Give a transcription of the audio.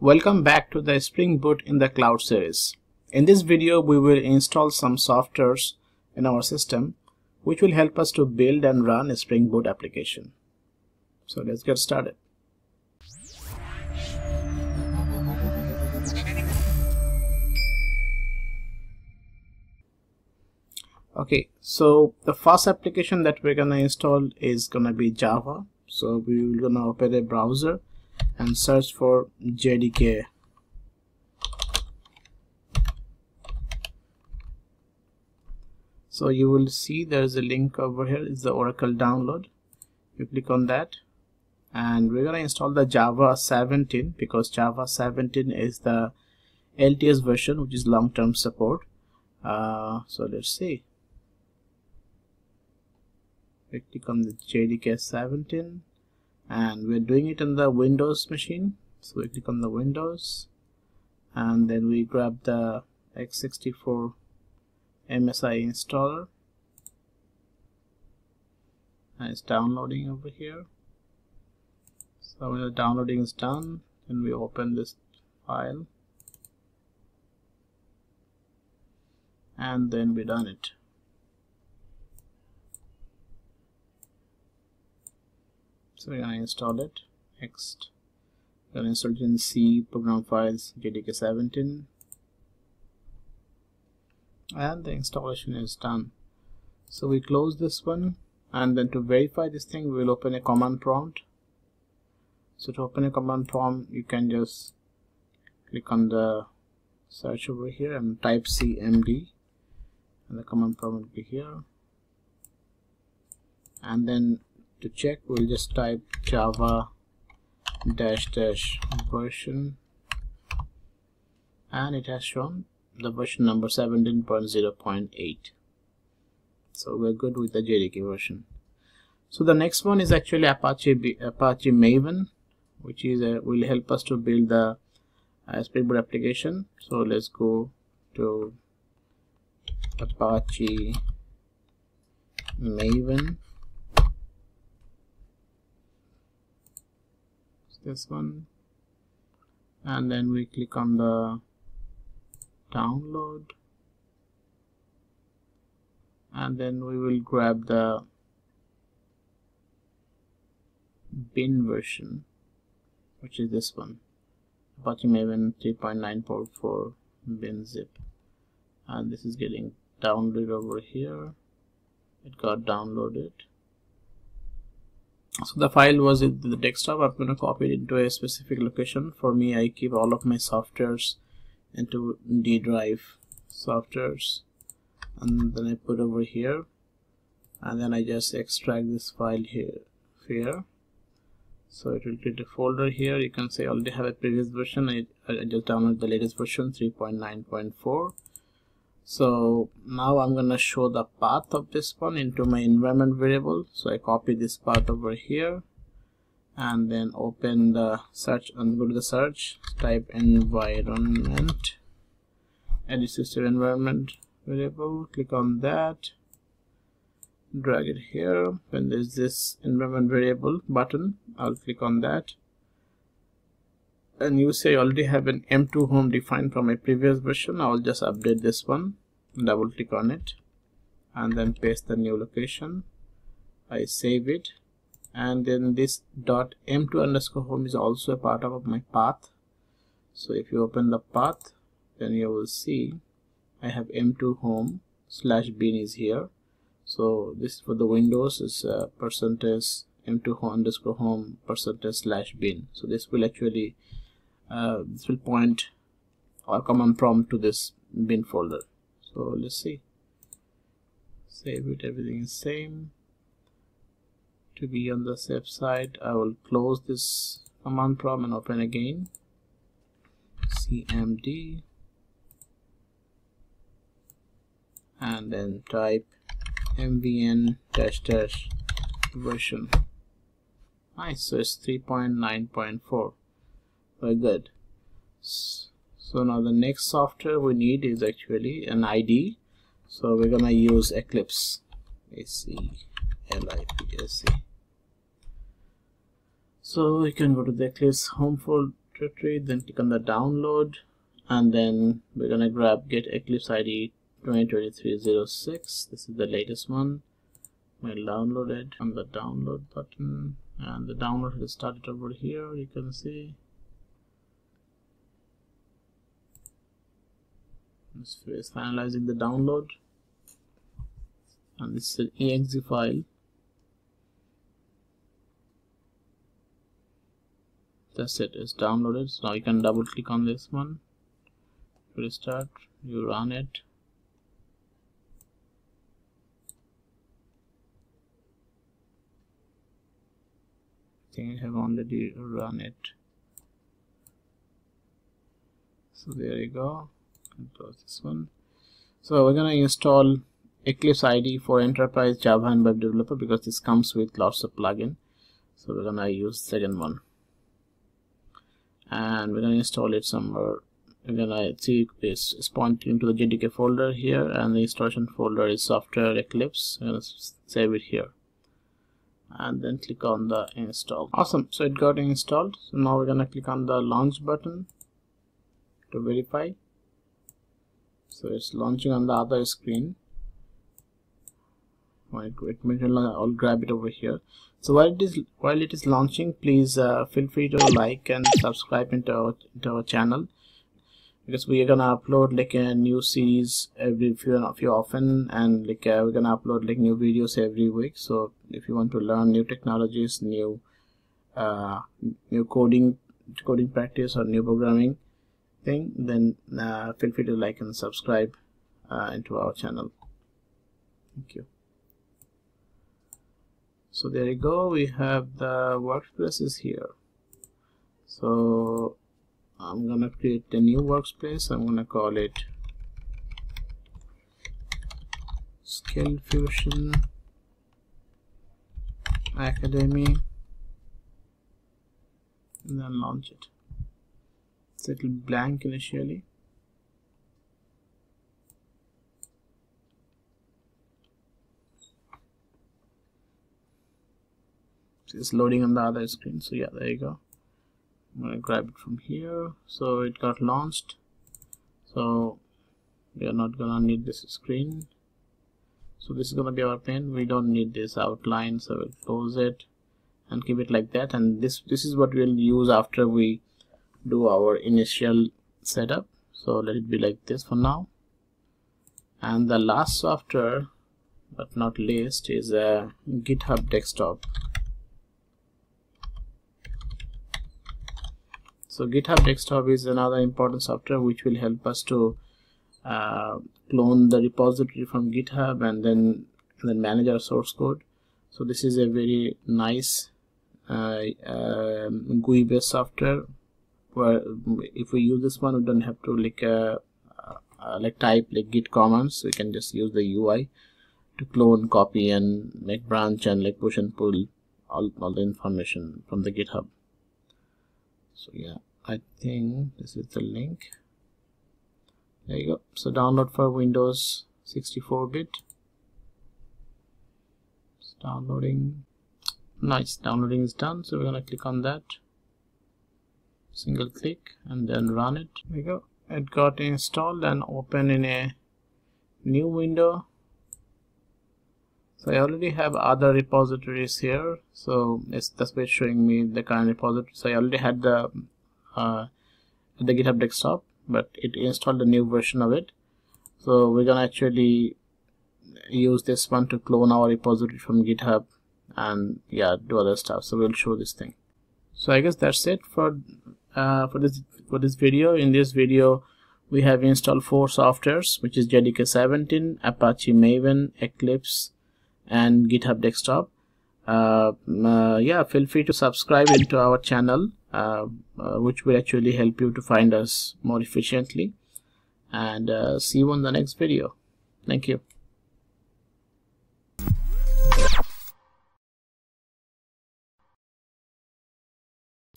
Welcome back to the Spring Boot in the Cloud series. In this video, we will install some softwares in our system which will help us to build and run a Spring Boot application. So let's get started. Okay, so the first application that we're gonna install is gonna be Java. So we're gonna open a browser and search for JDK. So you will see there's a link over here, it's the Oracle download. You click on that and we're gonna install the Java 17 because Java 17 is the LTS version, which is long-term support. So let's see. We click on the JDK 17. And we're doing it on the Windows machine, so we click on the Windows and then we grab the x64 MSI installer and it's downloading over here. So when the downloading is done, then we open this file and then we run it. So we're gonna install it. Next, we're gonna install it in C, program files, JDK 17, and the installation is done. So we close this one, and then to verify this thing, we will open a command prompt. So to open a command prompt, you can just click on the search over here and type cmd, and the command prompt will be here, and then to check, we'll just type Java --version, and it has shown the version number 17.0.8. So we're good with the JDK version. So the next one is actually Apache Maven, which is will help us to build the Spring Boot application. So let's go to Apache Maven. This one, and then we click on the download and then we will grab the bin version, which is this one, Apache Maven 3.9.4 bin zip, and this is getting downloaded over here. It got downloaded. So the file was in the desktop. I'm going to copy it into a specific location. For me, I keep all of my softwares into D drive, softwares, and then I put over here, and then I just extract this file here. So it will create a folder here. You can say I already have a previous version. I just downloaded the latest version 3.9.4. So now I'm gonna show the path of this one into my environment variable. So I copy this path over here and then open the search and go to the search, type environment, edit system environment variable, click on that, drag it here. When there's this environment variable button, I'll click on that. And you say I already have an M2 home defined from a previous version. I will just update this one, double click on it, and then paste the new location. I save it, and then this .m2_home is also a part of my path. So if you open the path, then you will see I have M2 home /bin is here. So this for the Windows is %m2_home %/bin. So this will actually this will point our command prompt to this bin folder. So let's see, save it, everything is same. To be on the safe side, I will close this command prompt and open again cmd and then type mvn -- version. Nice, so it's 3.9.4. Very good. So now the next software we need is actually an IDE. So we're gonna use Eclipse, Eclipse. So you can go to the Eclipse home repository, then click on the download, and then we're gonna grab Git Eclipse IDE 2023-06. This is the latest one. We'll download it on the download button, and the download has started over here. You can see it's finalizing the download, and this is an exe file. That's it, it's downloaded. So now you can double click on this one, restart, you run it. I think I have already run it. So there you go. Close this one. So we're gonna install Eclipse IDE for Enterprise Java and Web Developer because this comes with lots of plugin. So we're gonna use second one, and we're gonna install it somewhere. We're gonna see it's pointing to the JDK folder here, and the installation folder is software Eclipse. I'm gonna save it here, and then click on the install. Awesome, so it got installed. So now we're gonna click on the launch button to verify. So it's launching on the other screen. I'll grab it over here. So while it is launching, please feel free to like and subscribe into our channel, because we are gonna upload like a new series every few often, and like we're gonna upload like new videos every week. So if you want to learn new technologies, new coding practice, or new programming thing, then feel free to like and subscribe into our channel. Thank you. So there you go. We have the workspace is here. So I'm gonna create a new workspace. I'm gonna call it Skill Fusion Academy, and then launch it. So it will be blank initially. So it's loading on the other screen. So yeah, there you go. I'm gonna grab it from here. So it got launched. So we are not gonna need this screen. So this is gonna be our pane. We don't need this outline, so we'll close it and keep it like that. And this is what we'll use after we do our initial setup. So let it be like this for now. And the last software, but not least, is a GitHub Desktop. So GitHub Desktop is another important software which will help us to clone the repository from GitHub and then manage our source code. So this is a very nice GUI based software, where if we use this one, we don't have to like type like git commands. We can just use the UI to clone, copy, and make branch and like push and pull all the information from the GitHub. So yeah, I think this is the link. There you go. So download for Windows 64-bit. It's downloading. Nice, downloading is done. So we're gonna click on that. Single click and then run it. There you go. It got installed and open in a new window. So I already have other repositories here, so that's why it's showing me the current repository. So I already had the GitHub Desktop, but it installed a new version of it. So we're gonna actually use this one to clone our repository from GitHub and yeah, do other stuff. So we'll show this thing. So I guess that's it for this video. In this video, we have installed 4 softwares, which is JDK 17, Apache Maven, Eclipse, and GitHub Desktop. Yeah, feel free to subscribe into our channel, which will actually help you to find us more efficiently. And see you on the next video. Thank you.